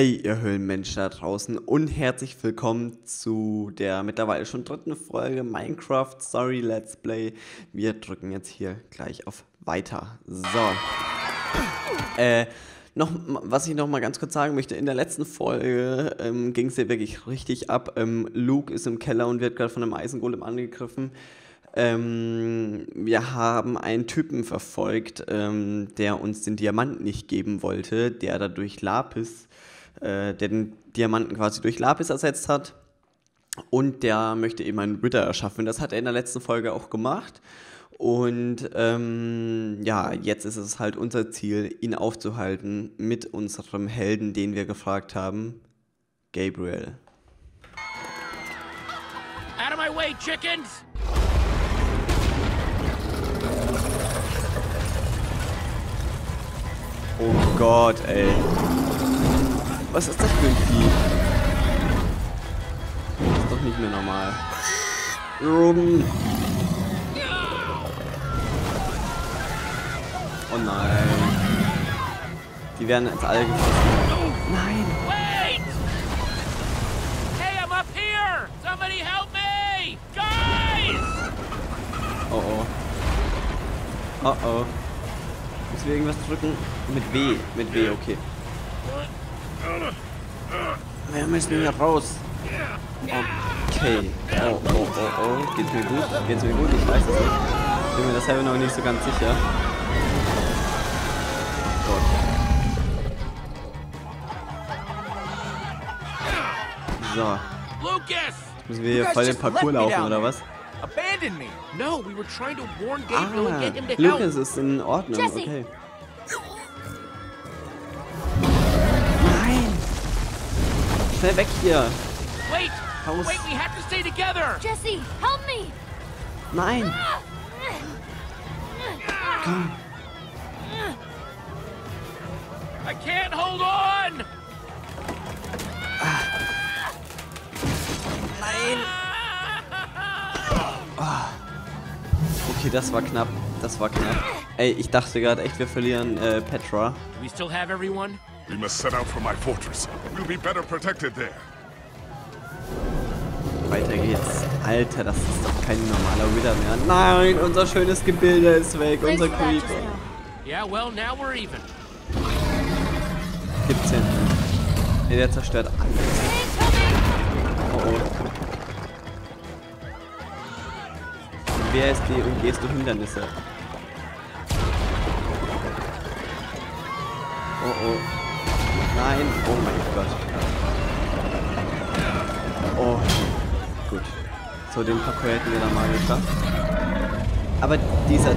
Hey, ihr Höhlenmenschen da draußen und herzlich willkommen zu der mittlerweile schon dritten Folge Minecraft Story Let's Play. Wir drücken jetzt hier gleich auf Weiter. So. Was ich noch mal ganz kurz sagen möchte, in der letzten Folge ging es hier wirklich richtig ab. Luke ist im Keller und wird gerade von einem Eisengolem angegriffen. Wir haben einen Typen verfolgt, der uns den Diamanten nicht geben wollte, der dadurch Lapis, der den Diamanten quasi durch Lapis ersetzt hat, und der möchte eben einen Wither erschaffen. Das hat er in der letzten Folge auch gemacht, und ja, jetzt ist es halt unser Ziel, ihn aufzuhalten mit unserem Helden, den wir gefragt haben, Gabriel. Out of my way, chickens! Oh Gott, ey. Was ist das für ein Vieh? Das ist doch nicht mehr normal. Oh nein. Die werden jetzt alle gefressen. Nein. Wait! Hey, I'm up here! Somebody help me! Guys! Oh oh. Oh oh. Müssen wir irgendwas drücken? Mit W, okay. Wir müssen wieder raus. Okay. Oh, oh, oh, oh. Geht's mir gut? Geht's mir gut? Ich weiß es nicht. Bin mir das selber noch nicht so ganz sicher. Oh Gott. So. Jetzt müssen wir hier voll den Parcours laufen, oder was? Abandon me! No, we were trying to warn Gabriel and get him to help. Lucas is in Ordnung. Jesse. Okay. Nein! Schnell weg hier! Wait! Haus. Wait, we have to stay together! Jesse, help me! Nein! Komm! I can't hold on! Nein! Okay, das war knapp. Das war knapp. Ey, ich dachte gerade echt, wir verlieren Petra. Do we still have everyone? We must set out for my fortress. We'll be better protected there. Weiter geht's. Alter, das ist doch kein normaler Wither mehr. Nein, unser schönes Gebilde ist weg, unser Creeper. Yeah, well, now we're even. Gibt's hin. Nee, der zerstört alles. Oh oh. WASD und gehst du Hindernisse. Oh oh. Nein. Oh mein Gott. Oh. Gut. So, den Parkour hätten wir dann mal geschafft. Aber dieser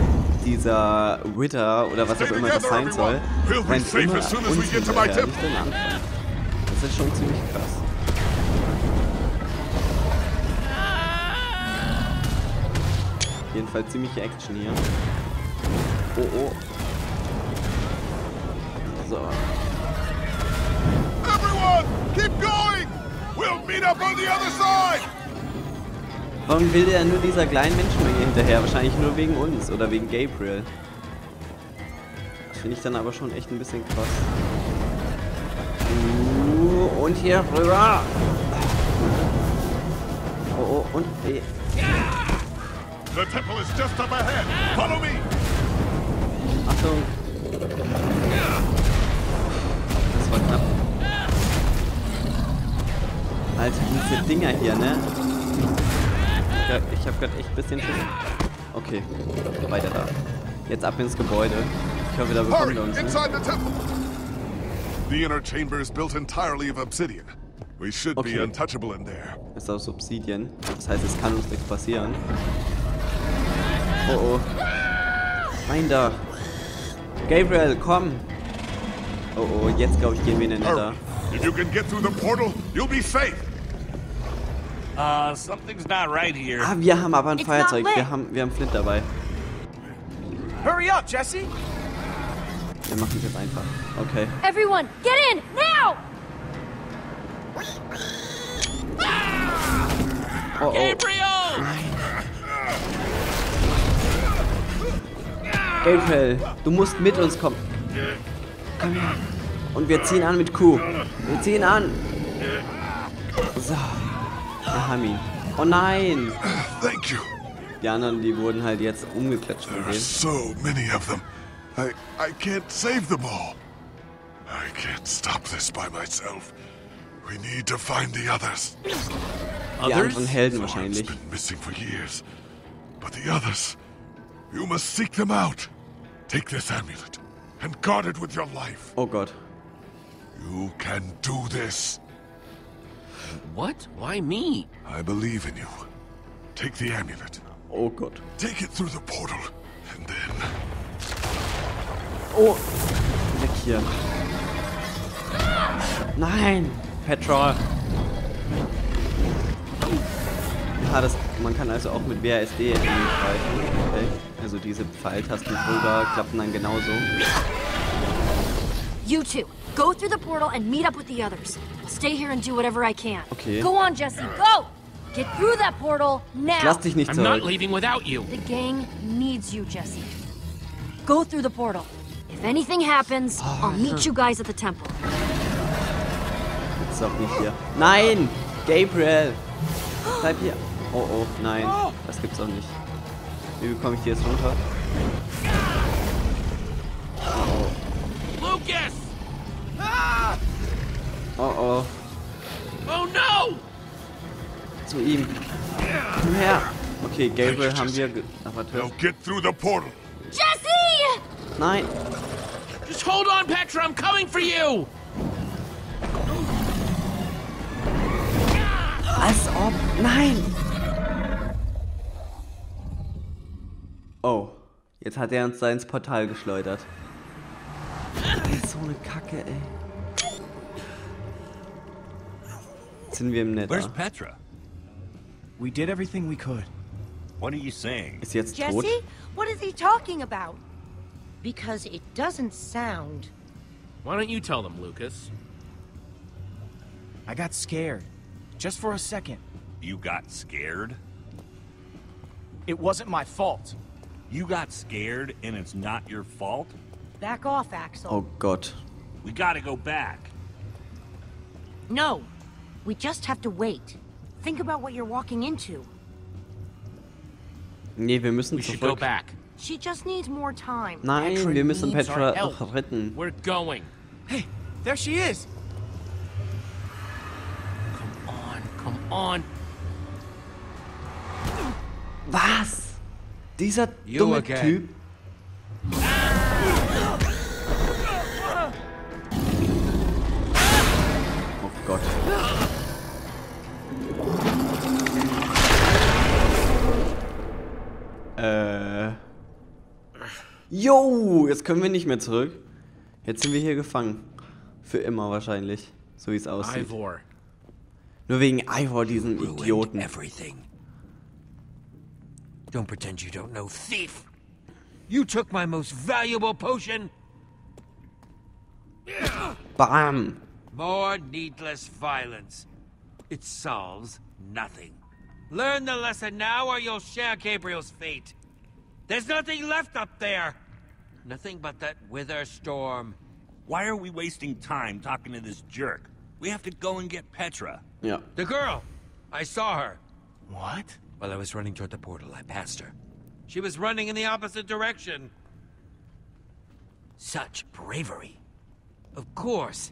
Wither oder was auch immer das sein soll, rennt immer uns hinterher, nicht den Anfang. Das ist schon ziemlich krass. Jedenfalls ziemliche Action hier. Oh oh. So. Everyone, keep going. We'll meet up on the other side. Warum will der nur dieser kleinen Menschenmenge hinterher? Wahrscheinlich nur wegen uns oder wegen Gabriel. Das finde ich dann aber schon echt ein bisschen krass. Und hier rüber. Oh oh und eh. The temple is just up ahead. Follow me. Achtung. Das war knapp. Alter, diese Dinger hier, ne? Ich hab grad echt ein bisschen Schiss. Okay, weiter da. Jetzt ab ins Gebäude. Ich hoffe, da bekommen wir uns. The inner chamber is built entirely of obsidian. We should be untouchable in there. Ist aus Obsidian. Das heißt, es kann uns nichts passieren. Oh oh. Nein, da. Gabriel, komm. Oh oh, jetzt glaube ich gehen wir in den Nether. If you can get through the portal, you'll be safe. Something's not right here. Ah, wir haben aber ein Feuerzeug. Wir haben Flint dabei. Hurry up, Jesse. Wir machen es jetzt einfach. Okay. Everyone, get in now. Oh oh. Gabriel! Gabriel, du musst mit uns kommen. Und wir ziehen an mit Q. Wir ziehen an. So. Wir haben ihn. Oh nein. Thank you. Die anderen, die wurden halt jetzt umgeklatscht. There are so many of them. I can't save them all. I can't stop this by myself. We need to find the others. Die anderen Helden wahrscheinlich. Been missing for years. But the others, you must seek them out. Take this amulet and guard it with your life. Oh Gott. You can do this. What? Why me? I believe in you. Take the amulet. Oh Gott. Take it through the portal and then. Oh, weg hier. Nein, Petra. Ja, das, man kann also auch mit WASD greifen. Okay. Also diese Pfeiltasten drüber klappen dann genauso. You two, go through the portal and meet up with the others. I'll stay here and do whatever I can. Okay. Go on, Jesse, go! Get through that portal now. Lass dich nicht zurück. I'm not leaving without you. The gang needs you, Jesse. Go through the portal. If anything happens, I'll meet you guys at the temple. Jetzt doch nicht hier. Nein, Gabriel. Bleib hier. Oh, oh, nein. Das gibt's auch nicht. Wie bekomme ich die jetzt runter? Oh, oh. Lucas! Oh, oh. Oh, no! Zu ihm. Komm her. Okay, Gabriel haben wir... Ach, warte. Get through the portal. Jesse! Nein. Just hold on, Petra. I'm coming for you. Als ob. Nein. Oh. Jetzt hat er uns da ins Portal geschleudert. So eine Kacke, ey. Jetzt sind wir im Netz. Where's Petra? We did everything we could. What are you saying? Ist jetzt tot? Jesse, what is he talking about? Because it doesn't sound. Why don't you tell them, Lucas? I got scared. Just for a second. You got scared? It wasn't my fault. You got scared and it's not your fault? Back off, Axel. Oh, God. We gotta go back. No. We just have to wait. Think about what you're walking into. Nee, wir müssen zurück. We should go back. She just needs more time. Nein, wir müssen Petra retten. We're going. Hey, there she is. Come on, come on. Was? Dieser dumme Typ? Oh Gott. Jo, jetzt können wir nicht mehr zurück. Jetzt sind wir hier gefangen. Für immer wahrscheinlich. So wie es aussieht. Ivor. Nur wegen Ivor, diesen Idioten. Everything. Don't pretend you don't know, thief. You took my most valuable potion. Bam. More needless violence. It solves nothing. Learn the lesson now or you'll share Gabriel's fate. There's nothing left up there. Nothing but that wither storm. Why are we wasting time talking to this jerk? We have to go and get Petra. Yeah. The girl. I saw her. What? While I was running toward the portal, I passed her. She was running in the opposite direction. Such bravery. Of course.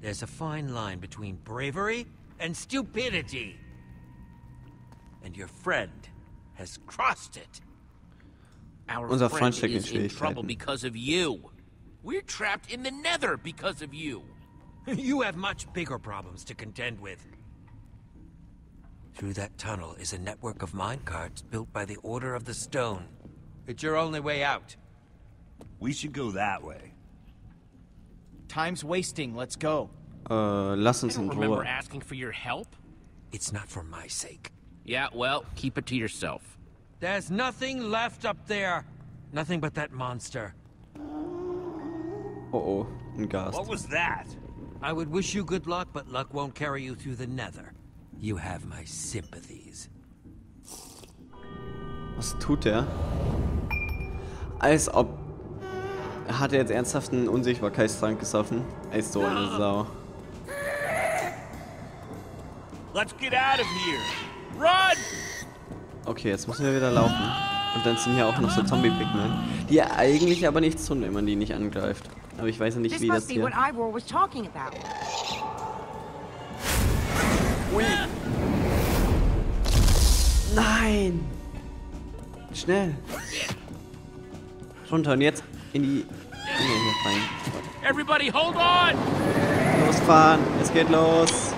There's a fine line between bravery and stupidity. And your friend has crossed it. Our friend is in trouble because of you. We're trapped in the nether because of you. You have much bigger problems to contend with. Through that tunnel is a network of minecarts built by the Order of the Stone. It's your only way out. We should go that way. Time's wasting, let's go. Lass uns in Ruhe. I don't remember asking for your help. It's not for my sake. Yeah, well, keep it to yourself. There's nothing left up there. Nothing but that monster. Oh, Ghast. What was that? I would wish you good luck, but luck won't carry you through the nether. You have my sympathies. Was tut er? Als ob... Hat er jetzt ernsthaft einen Unsichtbarkeitstrank gesoffen? Ey, so eine Sau. Let's get out of here. Run! Okay, jetzt müssen wir wieder laufen. Und dann sind hier auch noch so Zombie-Pigmen, die ja eigentlich aber nichts tun, wenn man die nicht angreift. Aber ich weiß ja nicht, wie das hier... Ui. Nein! Schnell! Runter und jetzt in die... Hier rein. Everybody hold on! Losfahren! Es geht los!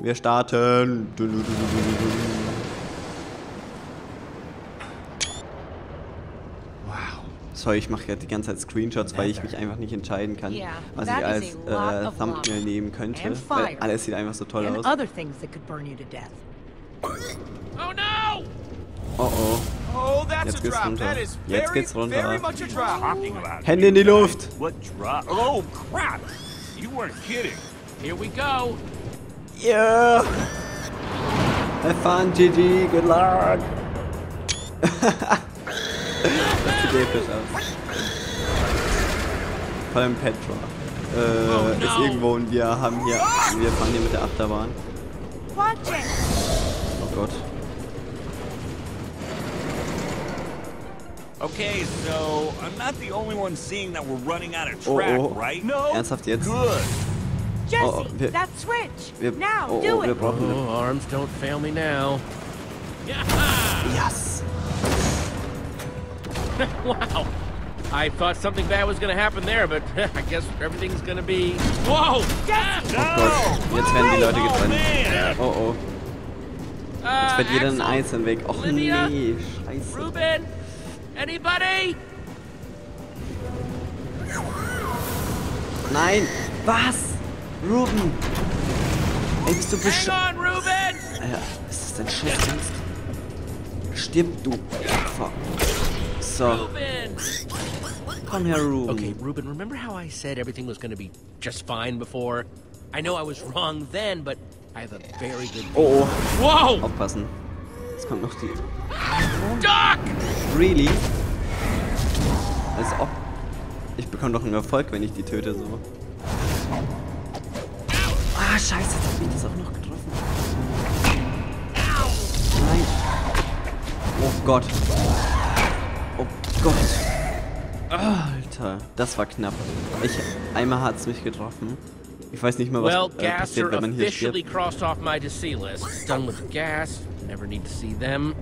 Wir starten! Wow. Sorry, ich mache gerade die ganze Zeit Screenshots, weil ich mich einfach nicht entscheiden kann, was ich als Thumbnail nehmen könnte. Weil alles sieht einfach so toll aus. Oh no! Oh oh. Oh, that's a drop. That is very much a drop. Hände in die Luft. What drop? Oh crap. You weren't kidding. Here we go. Yeah. Have fun, GG. Good luck. Das sieht episch aus. Vor allem Petra. Ist irgendwo und wir haben hier... Wir fahren hier mit der Achterbahn. Oh Gott. Okay, so I'm not the only one seeing that we're running out of track, right? No. Ernsthaft jetzt? Good. Jesse, that switch. Now do it. Oh, arms don't fail me now. Yes. Wow. I thought something bad was going to happen there, but I guess everything's going to be... Whoa! Jesse! Oh Gott, jetzt werden die Leute getrennt. Oh, oh. Jetzt fährt jeder einen Eisen weg. Och nee, scheiße. Ruben! Anybody? Nein! Was? Ruben! Ey, bist du bescheuert? Hang on, Ruben! Alter, ist das dein Scheißernst? Stirb, du Opfer. So. Ruben. Komm her, Ruben. Okay, Ruben, remember how I said everything was gonna be just fine before? I know I was wrong then, but I have a very good... Oh, oh. Wow! Aufpassen. Jetzt kommt noch die... Doc! Really? Als ob... Ich bekomme doch einen Erfolg, wenn ich die töte, so. Ah, scheiße, jetzt hab ich das auch noch getroffen. Nein. Oh Gott. Oh Gott. Alter, das war knapp. Einmal hat's mich getroffen. Ich weiß nicht mehr, was passiert, wenn man hier stirbt. Never need to see them.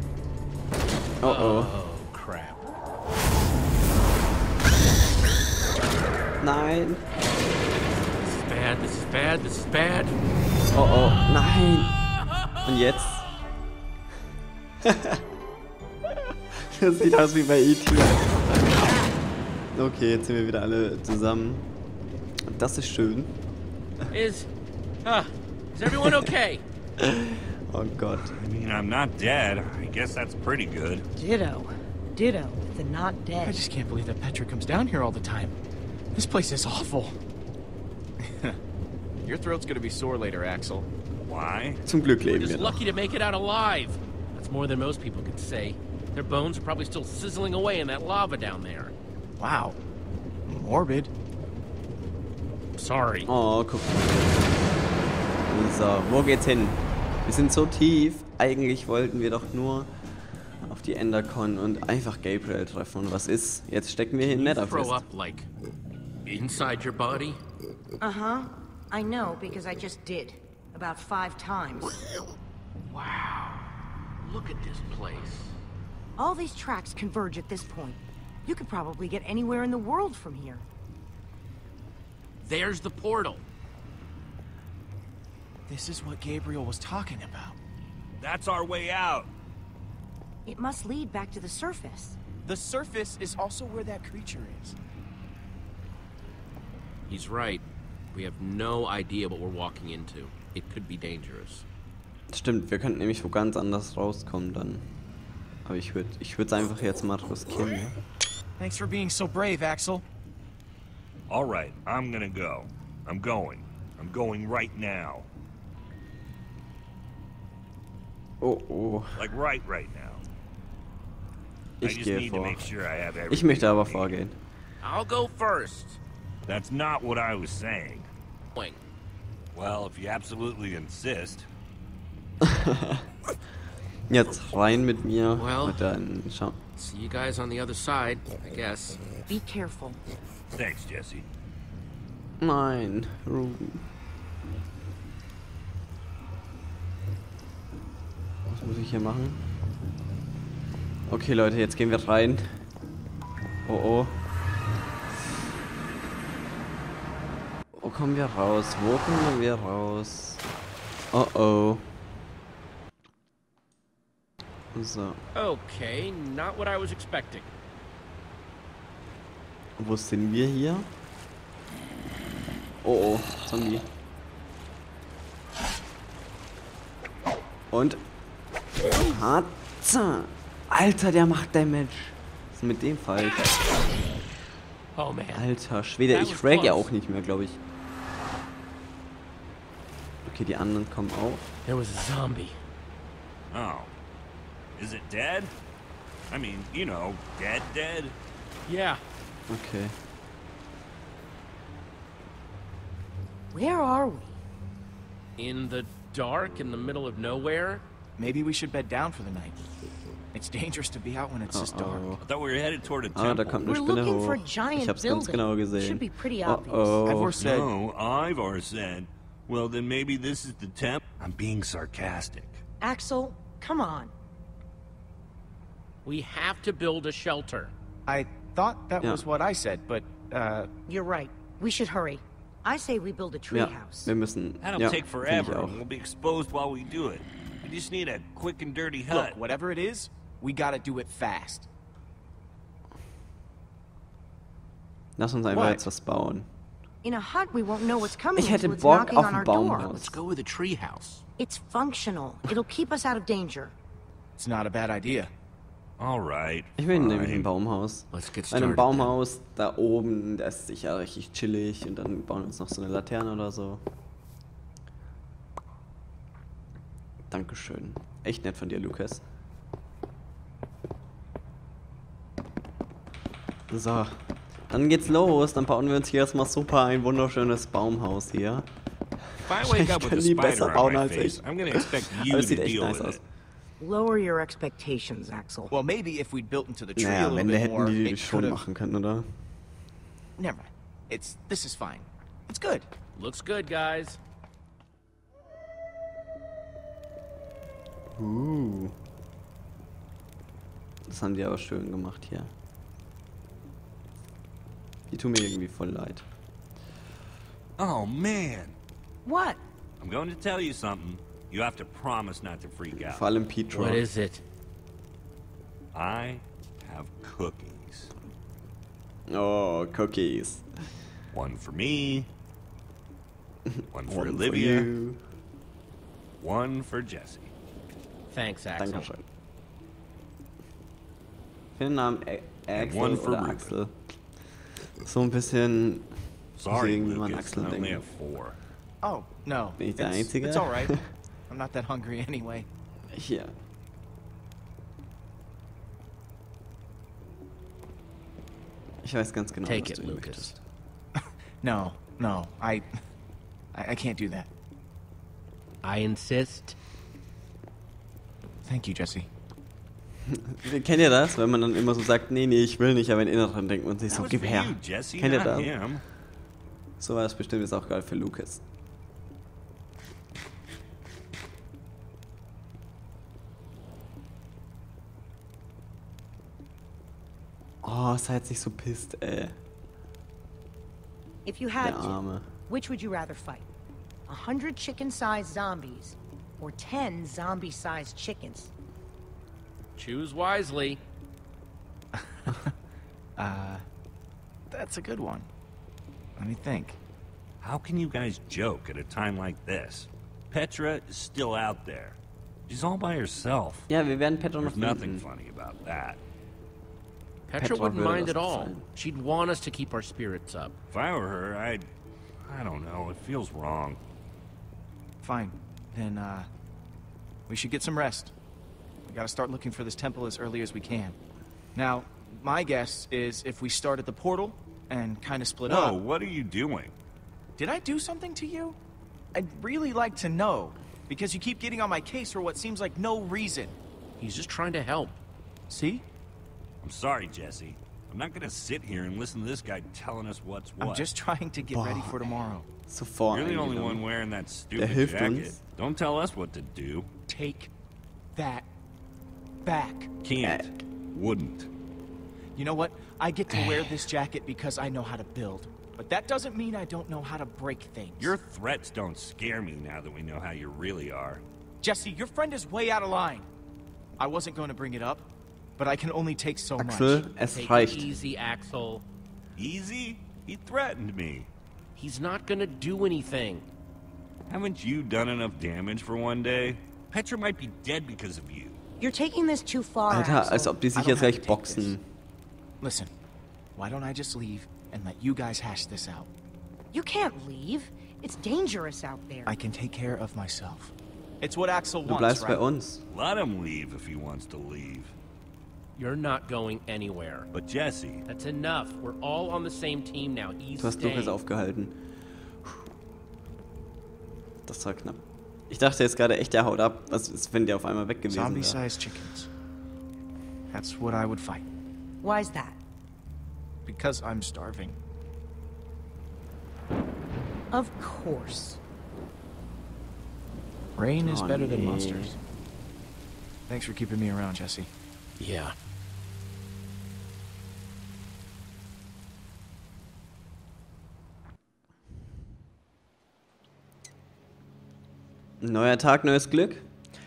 Oh crap. Nein. This is bad, this is bad, this is bad. Oh, nein. Und jetzt? Das sieht aus wie bei E.T. Okay, jetzt sind wir wieder alle zusammen. Und das ist schön. Is everyone okay? Oh Gott. I mean, I'm not dead. I guess that's pretty good. Ditto. Ditto with the not dead. I just can't believe that Petra comes down here all the time. This place is awful. Your throat's gonna be sore later, Axel. Why? Zum Glück leben wir just lucky to make it out alive. That's more than most people could say. Their bones are probably still sizzling away in that lava down there. Wow. Morbid. Sorry. Oh, guck mal. So, wo geht's hin? Wir sind so tief. Eigentlich wollten wir doch nur auf die Endercon und einfach Gabriel treffen. Und was ist? Jetzt stecken wir hier in Nether fest. Inside your body? Aha. I know because I just did about 5 times. Wow. Look at this place. All these tracks converge at this point. You could probably get anywhere in the world from here. There's the portal. This is what Gabriel was talking about. That's our way out. It must lead back to the surface. The surface is also where that creature is. He's right. We have no idea what we're walking into. It could be dangerous. Stimmt, wir könnten nämlich wo ganz anders rauskommen dann. Aber ich würde einfach jetzt mal riskieren. Ja? Thanks for being so brave, Axel. All right, I'm gonna go. I'm going right now. Oh. Like right now. Ich gehe vor. Ich möchte aber vorgehen. I'll go first. That's not what I was saying. Well, if you absolutely insist. Jetzt rein mit mir. Well, dann schau. See you guys on the other side, I guess. Be careful. Thanks, Jesse. Nein, Ruben. Was muss ich hier machen? Okay, Leute, jetzt gehen wir rein. Oh, oh. Wo kommen wir raus? Wo kommen wir raus? Oh, oh. So. Okay, not what I was expecting. Wo sind wir hier? Oh, oh, Zombie. Und Hatza. Alter, der macht Damage. Was ist mit dem falsch? Oh, man. Alter Schwede, ich frag ja auch nicht mehr, glaube ich. Okay, die anderen kommen auch. There was a zombie. Oh. Is it dead? I mean, you know, dead, dead. Yeah. Okay. Where are we? In the dark, in the middle of nowhere? Maybe we should bed down for the night. It's dangerous to be out when it's this dark. I thought we were headed toward a temple. We're looking for a giant building. It should be pretty obvious. Ivor said. No, Ivor said. Well, then maybe this is the temple. I'm being sarcastic. Axel, come on. We have to build a shelter. I thought that was what I said, but you're right. We should hurry. I say we build a treehouse. That'll take forever. And we'll be exposed while we do it. We just need a quick and dirty hut. Look, whatever it is, we gotta do it fast. Lass uns einfach jetzt was bauen. In a hut, we won't know what's coming. Ich hätte Bock auf ein Baumhaus. Let's go with a treehouse. It's functional. It'll keep us out of danger. It's not a bad idea. Alright. Ich will nämlich ein Baumhaus. Bei einem Baumhaus da oben, das ist sicher richtig chillig und dann bauen wir uns noch so eine Laterne oder so. Dankeschön. Echt nett von dir, Lukas. So. Dann geht's los. Dann bauen wir uns hier erstmal super ein wunderschönes Baumhaus hier. Ich kann nie besser bauen als ich. Aber es sieht echt nice aus. Lower your expectations, Axel. Well, maybe if we'd built into the tree a little bit more, it should have. Never mind. This is fine. It's good. Looks good, guys. Das haben die aber schön gemacht hier. Die tun mir irgendwie voll leid. Oh man. What? I'm going to tell you something. You have to promise not to freak out. Petra. What is it? I have cookies. Oh, cookies. One for me. One for Olivia. For you. One for Jesse. Thanks, Axel. Dankeschön. Vielen Dank, Axel. One for Axel. So ein bisschen. Sorry, Lucas, I only have 4. Oh, no. Bin ich der Einzige? It's all right. I'm not that hungry anyway. Yeah. Ich weiß ganz genau, was du möchtest. No, no, I can't do that. I insist. Thank you, Jesse. Kennt ihr das, wenn man dann immer so sagt, nee, nee, ich will nicht, aber in Inneren denkt man sich so, gib her. Kennt ihr das? So war es bestimmt jetzt auch geil für Lucas. Oh, sei jetzt nicht so pisst, ey. If you had to, which would you rather fight? 100 chicken-sized zombies or 10 zombie-sized chickens? Choose wisely. That's a good one. Let me think. How can you guys joke at a time like this? Petra is still out there. She's all by herself. Yeah, wir werden Petra noch finden. There's nothing funny about that. Petra wouldn't mind at all. She'd want us to keep our spirits up. If I were her, I don't know. It feels wrong. Fine. Then, we should get some rest. We gotta start looking for this temple as early as we can. Now, my guess is if we start at the portal and kind of split up... Whoa, what are you doing? Did I do something to you? I'd really like to know, because you keep getting on my case for what seems like no reason. He's just trying to help. See? I'm sorry, Jesse. I'm not gonna sit here and listen to this guy telling us what's what. I'm just trying to get ready for tomorrow. So far, you're the only one wearing that stupid jacket. Don't tell us what to do. Take that back. Can't. Wouldn't. You know what? I get to wear this jacket because I know how to build. But that doesn't mean I don't know how to break things. Your threats don't scare me now that we know how you really are. Jesse, your friend is way out of line. I wasn't going to bring it up, but I can only take so much. Es reicht. Easy, Axel. Easy? He threatened me. He's not gonna do anything. Haven't you done enough damage for one day? Petra might be dead because of you. You're taking this too far, Alter, als ob die sich jetzt gleich boxen. Listen, why don't I just leave and let you guys hash this out? You can't leave. It's dangerous out there. I can take care of myself. It's what Axel wants, right? Du bleibst bei uns. Let him leave if he wants to leave. You're not going anywhere. But Jesse... That's enough. We're all on the same team now. Du hast Lukas aufgehalten. Das war knapp. Ich dachte jetzt gerade echt, der haut ab. Was ist, wenn der auf einmal weg gewesen wäre? Zombie-sized chickens. That's what I would fight. Why is that? Because I'm starving. Of course. Rain is better than monsters. Thanks for keeping me around, Jesse. Yeah. Neuer Tag, neues Glück.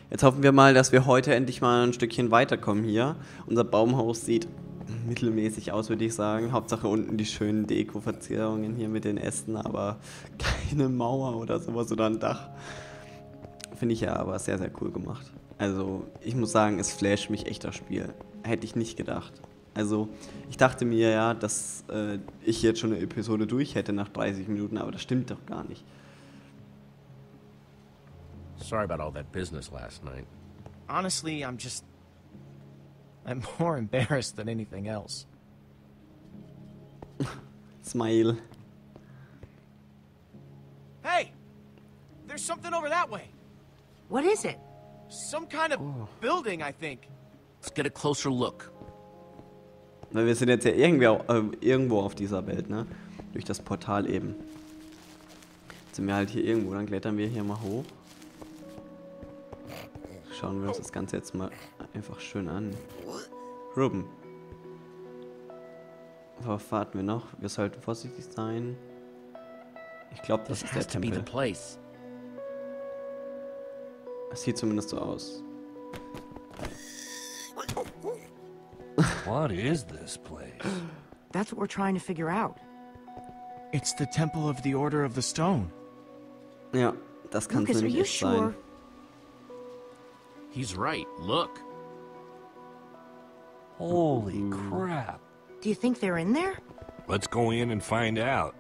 Jetzt hoffen wir mal, dass wir heute endlich mal ein Stückchen weiterkommen hier. Unser Baumhaus sieht mittelmäßig aus, würde ich sagen. Hauptsache unten die schönen Deko-Verzierungen hier mit den Ästen, aber keine Mauer oder sowas oder ein Dach. Finde ich ja aber sehr, sehr cool gemacht. Also, ich muss sagen, es flasht mich echt das Spiel. Hätte ich nicht gedacht. Also, ich dachte mir ja, dass ich jetzt schon eine Episode durch hätte nach 30 Minuten, aber das stimmt doch gar nicht. Sorry about all that business last night. Honestly, I'm more embarrassed than anything else. Smile. Hey! There's something over that way. What is it? Some kind of building, I think. Let's get a closer look. Weil wir sind jetzt ja irgendwo auf dieser Welt, ne? Durch das Portal eben. Jetzt sind wir halt hier irgendwo, dann klettern wir hier mal hoch. Schauen wir uns das Ganze jetzt mal einfach schön an. Ruben. Worauf warten wir noch? Wir sollten vorsichtig sein. Ich glaube, das ist der Tempel. Es sieht zumindest so aus. What is this place? That's what we're trying to figure out. It's the temple of the Order of the Stone. Ja, das kann es nämlich echt sein. He's right. Look. Holy crap. Do you think they're in there? Let's go in and find out.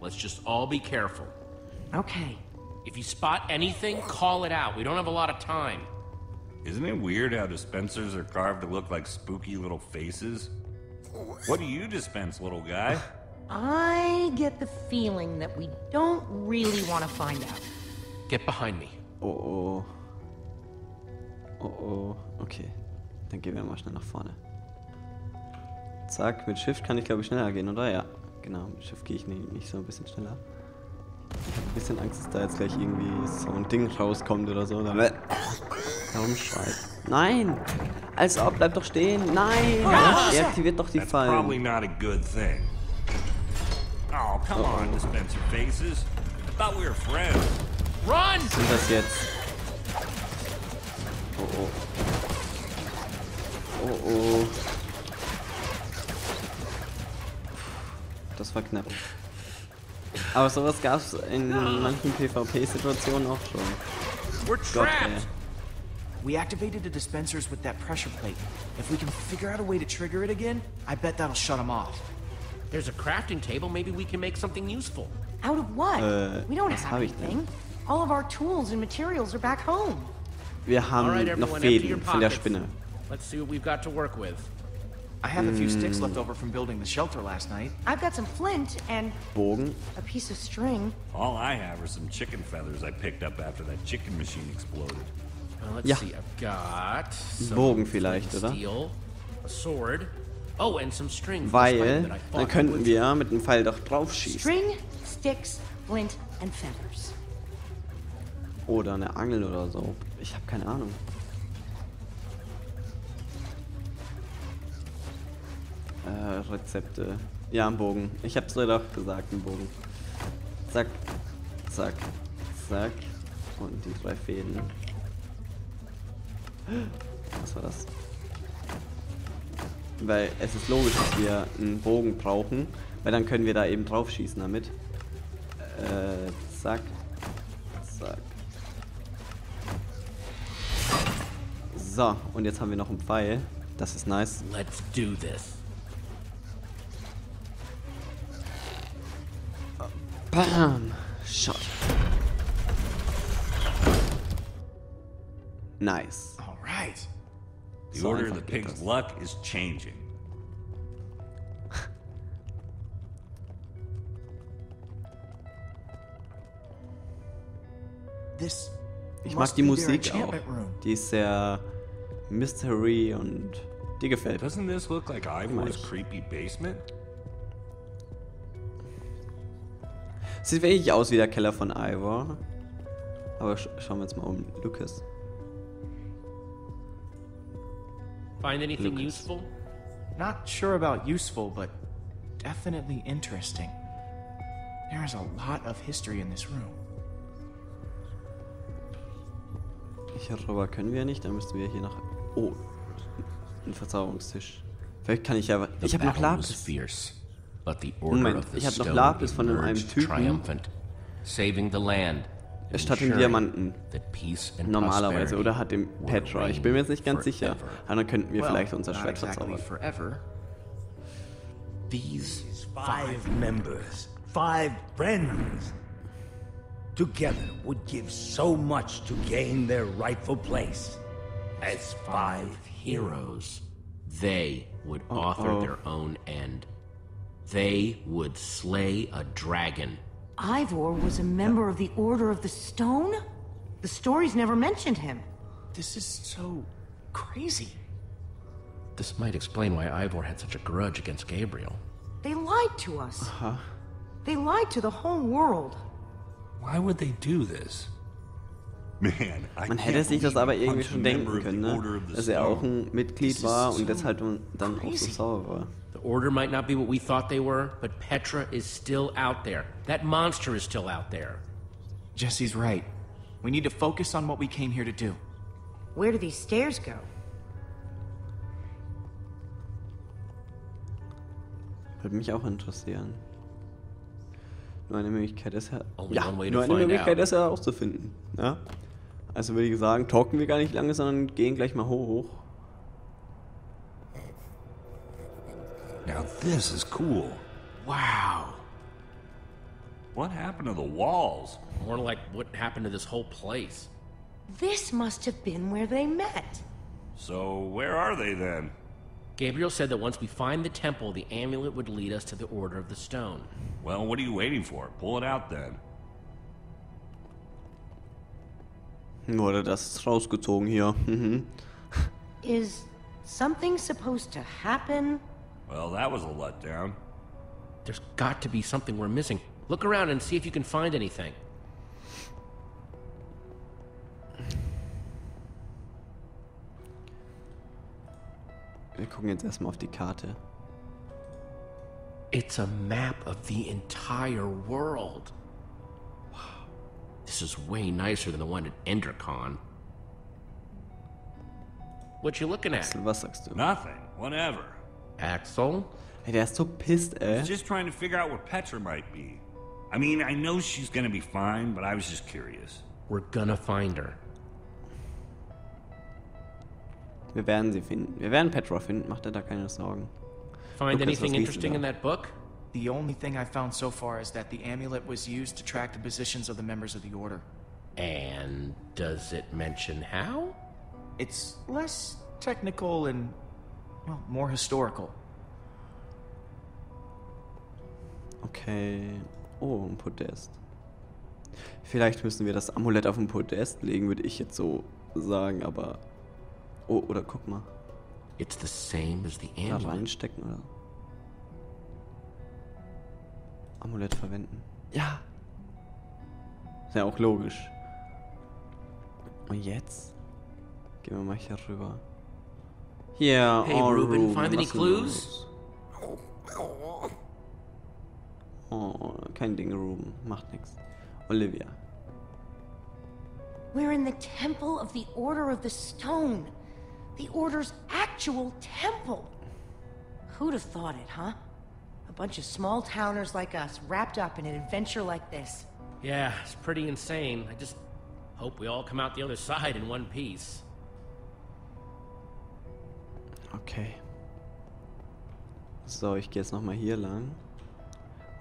Let's just all be careful. Okay. If you spot anything, call it out. We don't have a lot of time. Isn't it weird how dispensers are carved to look like spooky little faces? What do you dispense, little guy? I get the feeling that we don't really want to find out. Get behind me. Oh, oh. Oh, oh. Okay. Dann gehen wir mal schnell nach vorne. Zack, mit Shift kann ich, glaube ich, schneller gehen, oder? Ja, genau. Mit Shift gehe ich nicht so ein bisschen schneller. Ich habe ein bisschen Angst, dass da jetzt gleich irgendwie so ein Ding rauskommt oder so. Warum schreit? Nein! Also, bleib doch stehen! Nein! Er aktiviert doch die Fallen. Oh, come on, dispenser faces. I thought we were friends. Run! Was ist das jetzt? Oh, oh. Oh, oh. Das war knapp. Aber sowas gab es in manchen PvP-Situationen auch schon. We're trapped. We activated the dispensers with that pressure plate. If we can figure out a way to trigger it again, I bet that'll shut them off. There's a crafting table. Maybe we can make something useful. Out of what? We don't have anything. All of our tools and materials are back home. Wir haben noch Fäden von der Spinne. Let's see what we've got to work with. I have a few sticks left over from building the shelter last night. I've got some flint and a piece of string. All I have are some chicken feathers I picked up after that chicken machine exploded. Well, let's see. I've got some steel, a sword. Oh, and some string. Weil dann könnten wir mit dem Pfeil doch drauf schießen. String, sticks, flint and feathers. Oder eine Angel oder so. Ich habe keine Ahnung. Rezepte. Ja, ein Bogen. Ich hab's leider auch gesagt, ein Bogen. Zack, zack, zack. Und die drei Fäden. Was war das? Weil es ist logisch, dass wir einen Bogen brauchen, weil dann können wir da eben drauf schießen damit. Zack, zack. So, und jetzt haben wir noch einen Pfeil. Das ist nice. Let's do this. Bam! Shot. Nice. All right. The order of the pig's luck is changing. Ich mag die Musik auch. Die ist sehr Mystery und die gefällt mir. Doesn't this look like Ivor's creepy basement? Sieht wirklich aus wie der Keller von Ivor. Aber schauen wir uns mal um. Lucas. Find anything useful? Not sure about useful, but definitely interesting. There is a lot of history in this room. Hier rüber können wir nicht, dann müssten wir hier nach... Oh, ein Verzauberungstisch. Vielleicht kann ich ja... Ich habe noch Lapis. Moment, ich habe noch Lapis von einem Typen. Erstattet Diamanten. Normalerweise, oder hat dem Petra. Ich bin mir jetzt nicht ganz sicher. Aber dann könnten wir vielleicht unser Schwert verzaubern. These 5 members, 5 friends, together would give so much to gain their rightful place. As 5 heroes, they would author their own end. They would slay a dragon. Ivor was a member of the Order of the Stone? The stories never mentioned him. This is so crazy. This might explain why Ivor had such a grudge against Gabriel. They lied to us. They lied to the whole world. Why would they do this? Man, hätte es sich das aber irgendwie schon denken können, ne? Dass auch ein Mitglied war und deshalb dann auch so sauer war. The order might not be what we thought they were, but Petra is still out there. That monster is still out there. Jesse's right. We need to focus on what we came here to do. Where do these stairs go? Würde mich auch interessieren. Nur eine Möglichkeit ist nur eine Möglichkeit ist herauszufinden. Ja? Also würde ich sagen, talken wir gar nicht lange, sondern gehen gleich mal hoch. Now this is cool. Wow. What happened to the walls? More like what happened to this whole place. This must have been where they met. So where are they then? Gabriel said that once we find the temple, the amulet would lead us to the Order of the Stone. Well, what are you waiting for? Pull it out then. Wurde das rausgezogen hier. Is something supposed to happen? Well, that was a letdown. There's got to be something we're missing. Look around and see if you can find anything. Wir gucken jetzt erstmal auf die Karte. It's a map of the entire world. Wow. This is way nicer than the one at Endercon. What you looking at? Axel, was sagst du? Nothing. Whatever. Axel? Hey, der ist so pissed, ey. He's just trying to figure out where Petra might be. I mean, I know she's gonna be fine, but I was just curious. We're gonna find her. Wir werden sie finden. Wir werden Petra finden. Macht da keine Sorgen. Find anything interesting in that book? The only thing I found so far is that the amulet was used to track the positions of the members of the order. And does it mention how? It's less technical and well, more historical. Okay. Oh, ein Podest. Vielleicht müssen wir das Amulett auf ein Podest legen, würde ich jetzt so sagen, aber... Oh, oder guck mal. It's the same as the da reinstecken, oder? Amulett verwenden. Ja! Ist ja auch logisch. Und jetzt? Gehen wir mal hier rüber. Hier, hey, Ruben, find any clues? Oh, kein Ding, Ruben. Macht nichts. Olivia. We're in the temple of the Order of the Stone. The Order's actual temple. Who'd have thought it, huh? A bunch of small towners like us wrapped up in an adventure like this. Yeah, it's pretty insane. I just hope we all come out the other side in one piece. Okay. So, ich gehe jetzt nochmal hier lang.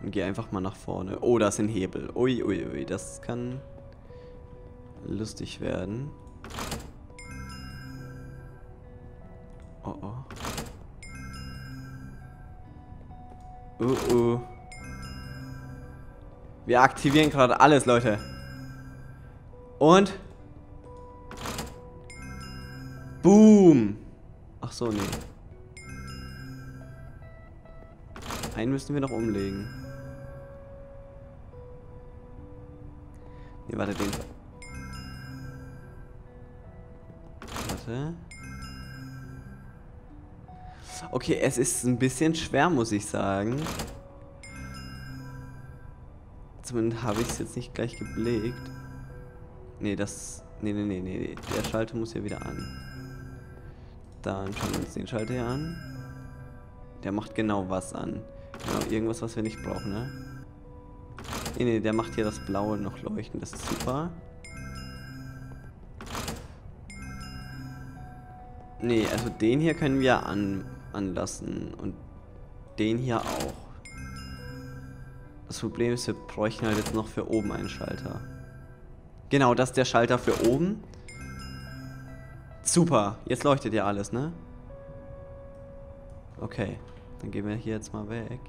Und gehe einfach mal nach vorne. Oh, da ist ein Hebel. Ui, ui, ui. Das kann lustig werden. Oh, oh. Wir aktivieren gerade alles, Leute. Und... Boom! Ach so, nee. Einen müssen wir noch umlegen. Nee, warte, den. Warte. Okay, es ist ein bisschen schwer, muss ich sagen. Zumindest habe ich es jetzt nicht gleich geblickt. Nee, das... Nee, nee, nee, nee. Der Schalter muss hier wieder an. Dann schauen wir uns den Schalter hier an. Der macht genau was an. Genau, irgendwas, was wir nicht brauchen, ne? Nee, nee, der macht hier das Blaue noch leuchten. Das ist super. Nee, also den hier können wir anlassen. Und den hier auch. Das Problem ist, wir bräuchten halt jetzt noch für oben einen Schalter. Genau, das ist der Schalter für oben. Super, jetzt leuchtet ja alles, ne? Okay, dann gehen wir hier jetzt mal weg.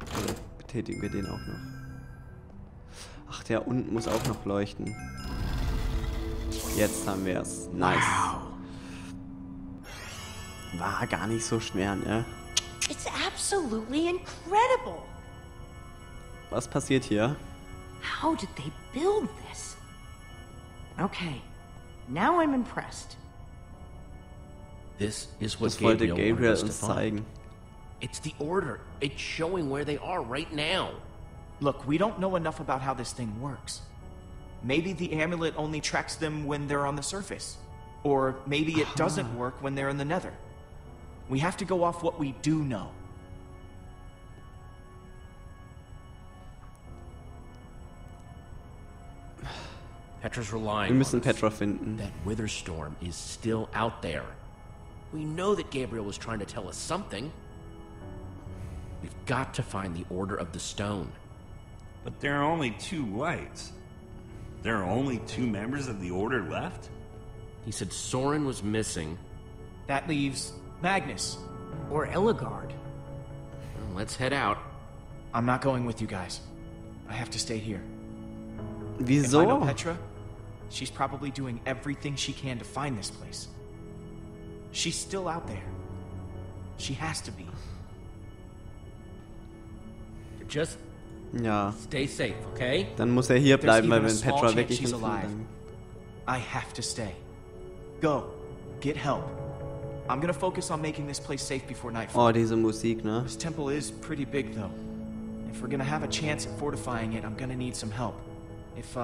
Oder betätigen wir den auch noch. Ach, der unten muss auch noch leuchten. Jetzt haben wir es. Nice. War gar nicht so schwer, ne? It's absolutely incredible. Was passiert hier? How did they build this? Okay, now I'm impressed. This is what Gabriel uns zeigen. It's the Order. It's showing where they are right now. Look, we don't know enough about how this thing works. Maybe the amulet only tracks them when they're on the surface. Or maybe it doesn't work when they're in the nether. We have to go off what we do know. Petra's relying on Petra finden. That Wither storm is still out there. We know that Gabriel was trying to tell us something. We've got to find the Order of the Stone. But there are only two lights. There are only two members of the Order left? He said Soren was missing. That leaves Magnus. Or Ellegaard. Well, let's head out. I'm not going with you guys. I have to stay here. If I know Petra, she's probably doing everything she can to find this place. She's still out there. She has to be. Just... Ja. Stay safe, okay? Dann muss hier bleiben, weil wenn Petra weg ist, dann... I have to stay. Go. Get help. I'm gonna focus on making this place safe before nightfall. Oh, diese Musik, ne? This temple is pretty big, though. If we're gonna have a chance at fortifying it, I'm gonna need some help. If,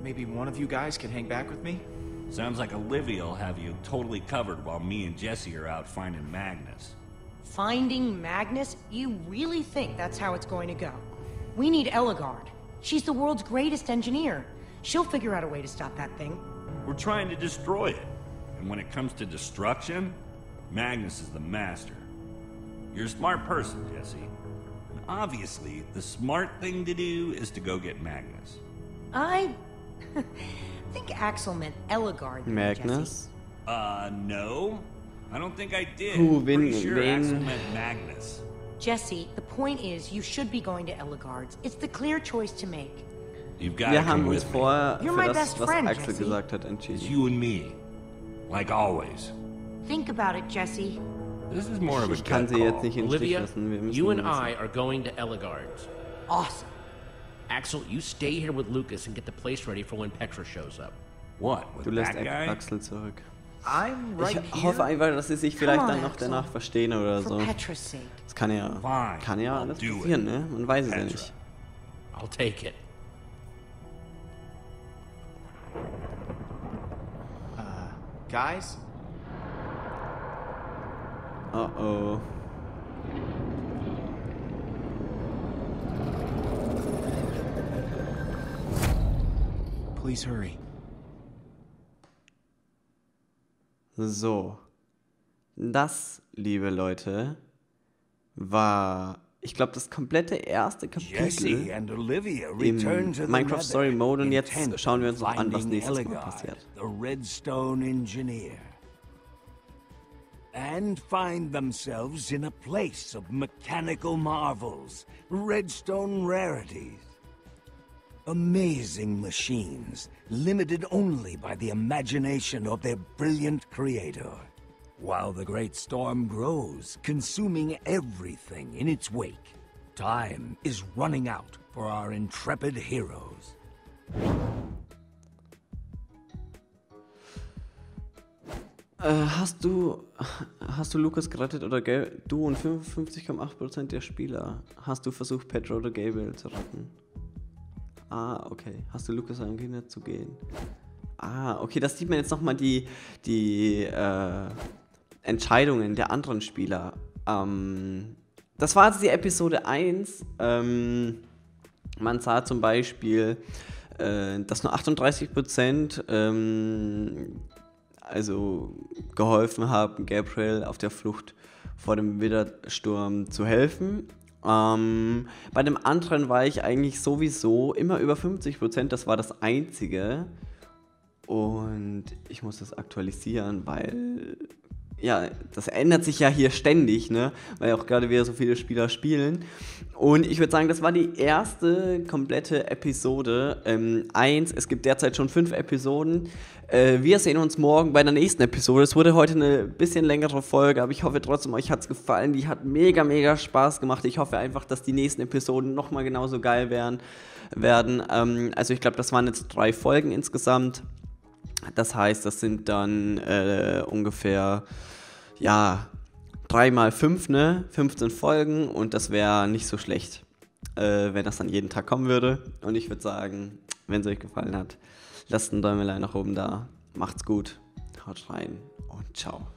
maybe one of you guys can hang back with me? Sounds like Olivia'll have you totally covered while me and Jesse are out finding Magnus. Finding Magnus? You really think that's how it's going to go? We need Ellegaard. She's the world's greatest engineer. She'll figure out a way to stop that thing. We're trying to destroy it. And when it comes to destruction, Magnus is the master. You're a smart person, Jesse. And obviously, the smart thing to do is to go get Magnus. I think Axel meant Ellegaard. Magnus? Jesse. No. I don't think I did. Pretty sure Axel meant Magnus. Jesse, the point is, you should be going to Ellegaard's. It's the clear choice to make. You've got to come with me. You're my best friend, Jesse. It's you and me. Like always. Think about it, Jesse. This is more of a gut call. Olivia, you and I are going to Ellegaard's. Awesome. Axel, you stay here with Lucas and get the place ready for when Petra shows up. What? With that guy? Axel zurück. I'm right ich hoffe einfach, dass sie sich vielleicht dann noch danach verstehen oder so. Das kann ja alles passieren, ne? Man weiß es ja nicht. I'll take it. Guys? Uh-oh. Please hurry. So, das, liebe Leute, war, ich glaube, das komplette erste Kapitel im Minecraft Story Mode. Und jetzt schauen wir uns noch an, was nächstes Mal passiert. The Redstone Engineer. And find themselves in a place of mechanical marvels, redstone rarities. Amazing machines, limited only by the imagination of their brilliant creator. While the great storm grows, consuming everything in its wake, time is running out for our intrepid heroes. Hast du Lucas gerettet oder Gabriel? Du und 55,8% der Spieler. Hast du versucht, Petra oder Gabriel zu retten? Ah, okay. Hast du Lucas angehört zu gehen? Ah, okay. Das sieht man jetzt nochmal die Entscheidungen der anderen Spieler. Das war jetzt die Episode 1. Man sah zum Beispiel, dass nur 38% also geholfen haben, Gabriel auf der Flucht vor dem Widersturm zu helfen. Bei dem anderen war ich eigentlich sowieso immer über 50%, das war das einzige. Und ich muss das aktualisieren, weil, ja, das ändert sich ja hier ständig, ne? Weil auch gerade wieder so viele Spieler spielen. Und ich würde sagen, das war die erste komplette Episode 1. Es gibt derzeit schon 5 Episoden. Wir sehen uns morgen bei der nächsten Episode. Es wurde heute eine bisschen längere Folge, aber ich hoffe trotzdem, euch hat es gefallen. Die hat mega, mega Spaß gemacht. Ich hoffe einfach, dass die nächsten Episoden nochmal genauso geil werden. Also ich glaube, das waren jetzt 3 Folgen insgesamt. Das heißt, das sind dann ungefähr, ja, 3 mal 5, ne? 15 Folgen, und das wäre nicht so schlecht, wenn das dann jeden Tag kommen würde. Und ich würde sagen, wenn es euch gefallen hat, lasst einen Däumelein nach oben da. Macht's gut, haut rein und ciao.